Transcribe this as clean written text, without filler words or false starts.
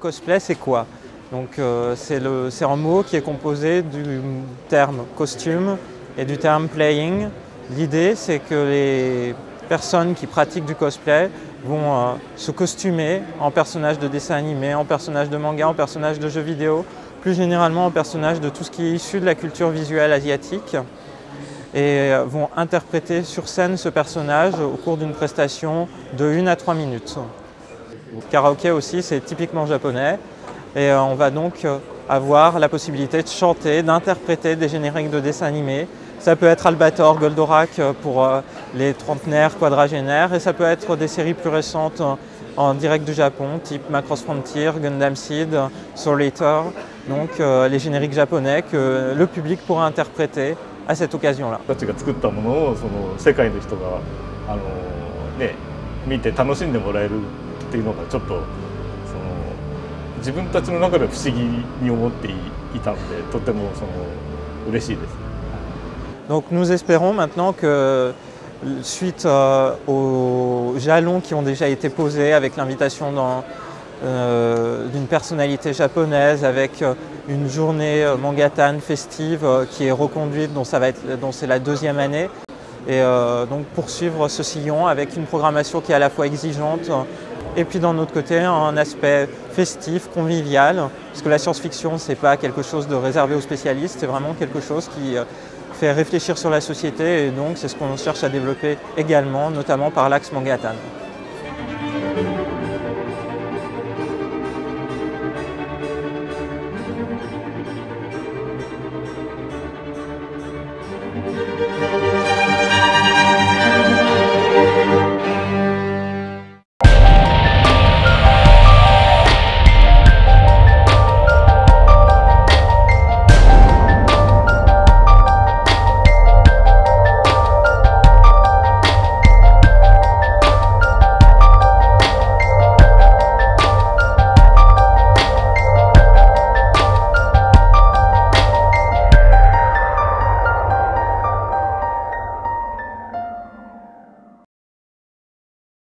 cosplay, c'est quoi? Donc c'est un mot qui est composé du terme costume et du terme playing. L'idée, c'est que les personnes qui pratiquent du cosplay vont se costumer en personnages de dessin animé, en personnages de manga, en personnages de jeux vidéo, plus généralement en personnages de tout ce qui est issu de la culture visuelle asiatique, et vont interpréter sur scène ce personnage au cours d'une prestation de 1 à 3 minutes. Le karaoké aussi, c'est typiquement japonais, et on va donc avoir la possibilité de chanter, d'interpréter des génériques de dessins animés. Ça peut être Albator, Goldorak pour les trentenaires, quadragénaires, et ça peut être des séries plus récentes en direct du Japon, type Macross Frontier, Gundam Seed, Soul Eater, donc les génériques japonais que le public pourra interpréter à cette occasion-là. Donc nous espérons maintenant que, suite aux jalons qui ont déjà été posés avec l'invitation d'une personnalité japonaise, avec une journée Mangatane festive qui est reconduite, dont c'est la 2e année, et donc poursuivre ce sillon avec une programmation qui est à la fois exigeante et puis d'un autre côté un aspect festif, convivial, parce que la science-fiction, c'est pas quelque chose de réservé aux spécialistes, c'est vraiment quelque chose qui fait réfléchir sur la société, et donc c'est ce qu'on cherche à développer également, notamment par l'axe Mangatane.